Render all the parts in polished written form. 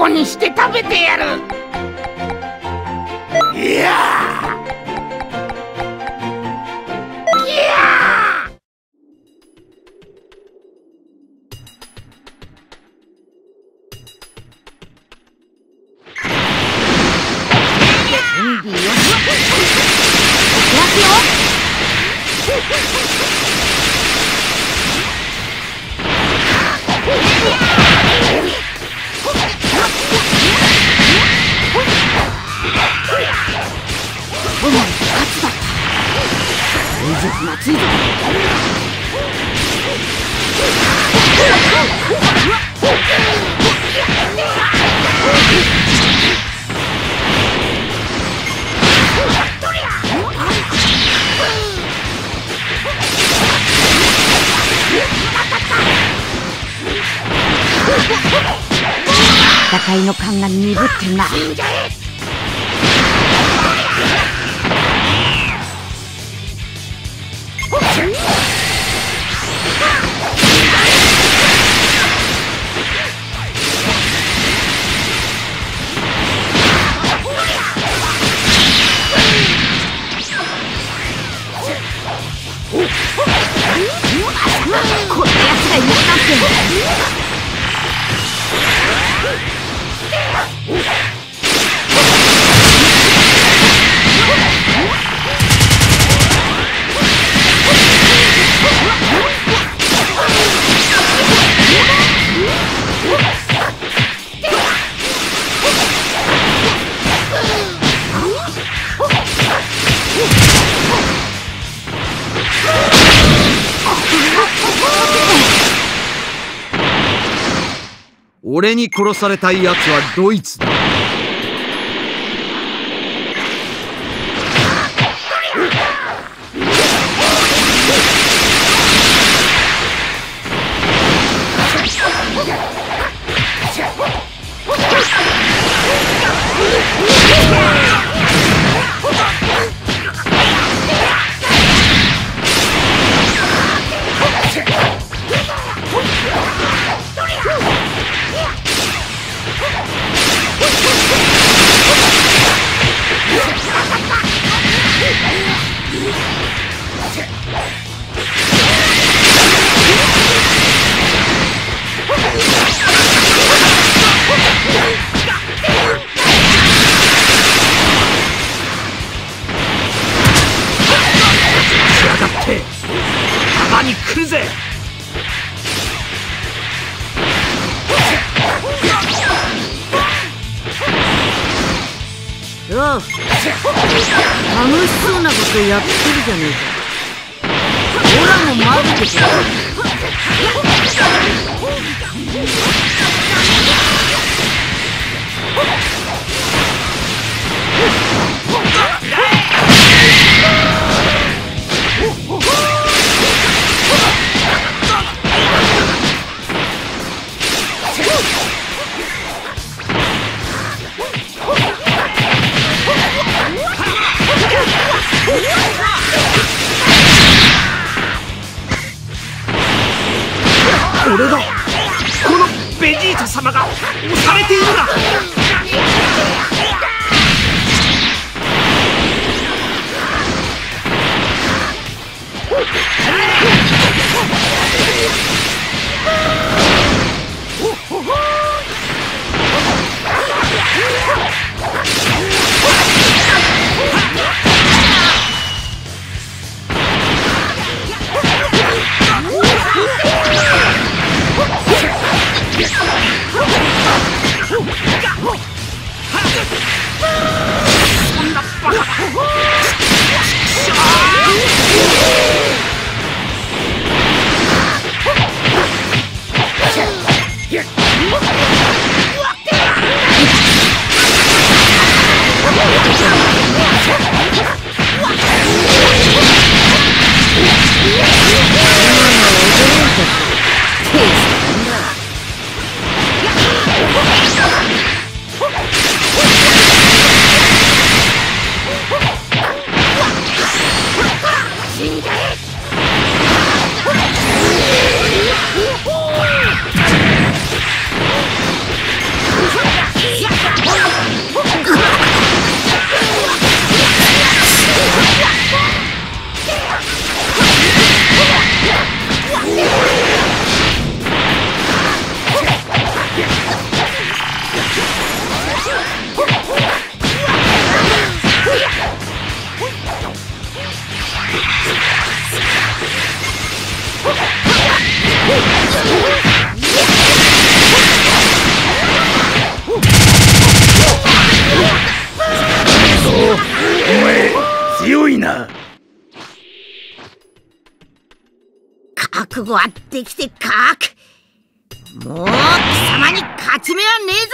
こにして食べてやる。いやーいやー。準備よし。お開きよ。戦いの勘が鈍ってるな。俺に殺されたい奴はドイツだ。楽しそうなことやってるじゃねえか。オラも混ぜてくれ。俺だ。このベジータ様が押されているな。覚悟はできてかく、もう貴様に勝ち目はねえぞ。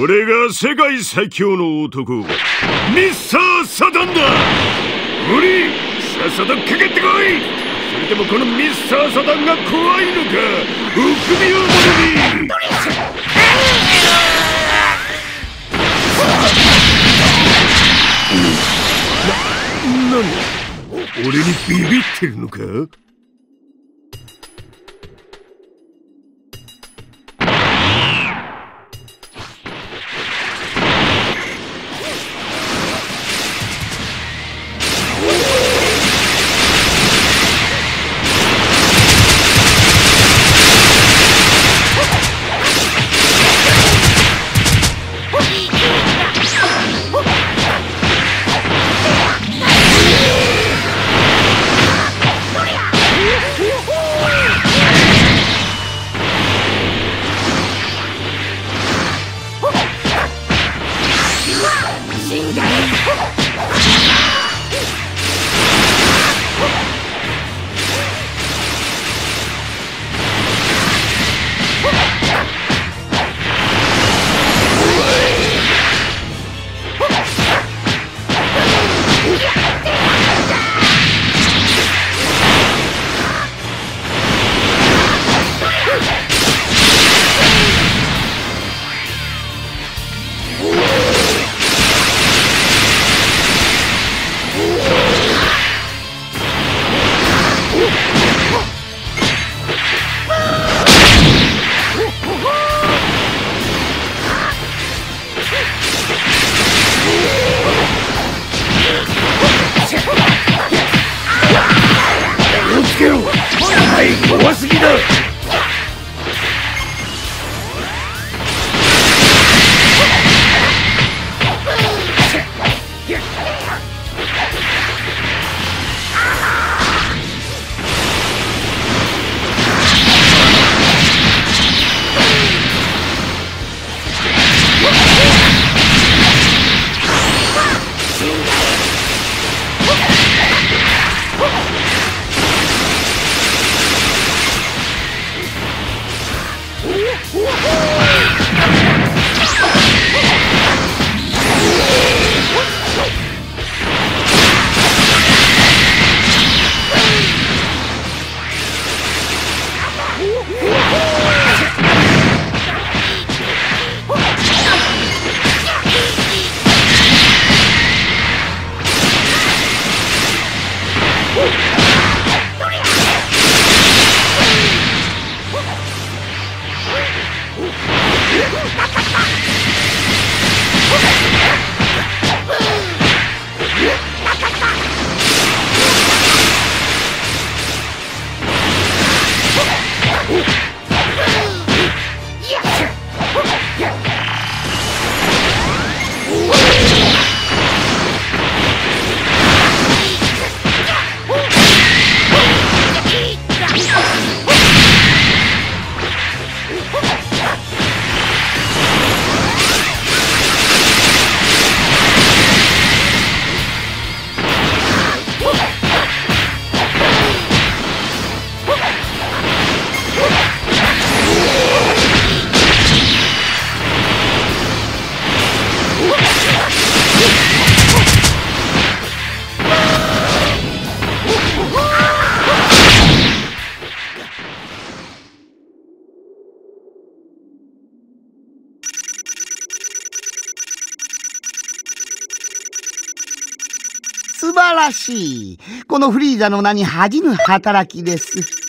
俺が世界最強の男ミッサーサタンだ。ウリ、さっさとかけてこい。それでもこのミッサーサタンが怖いのか、臆病者に。俺にビビってるのか？怖すぎだ。素晴らしい。このフリーザの名に恥じぬ働きです。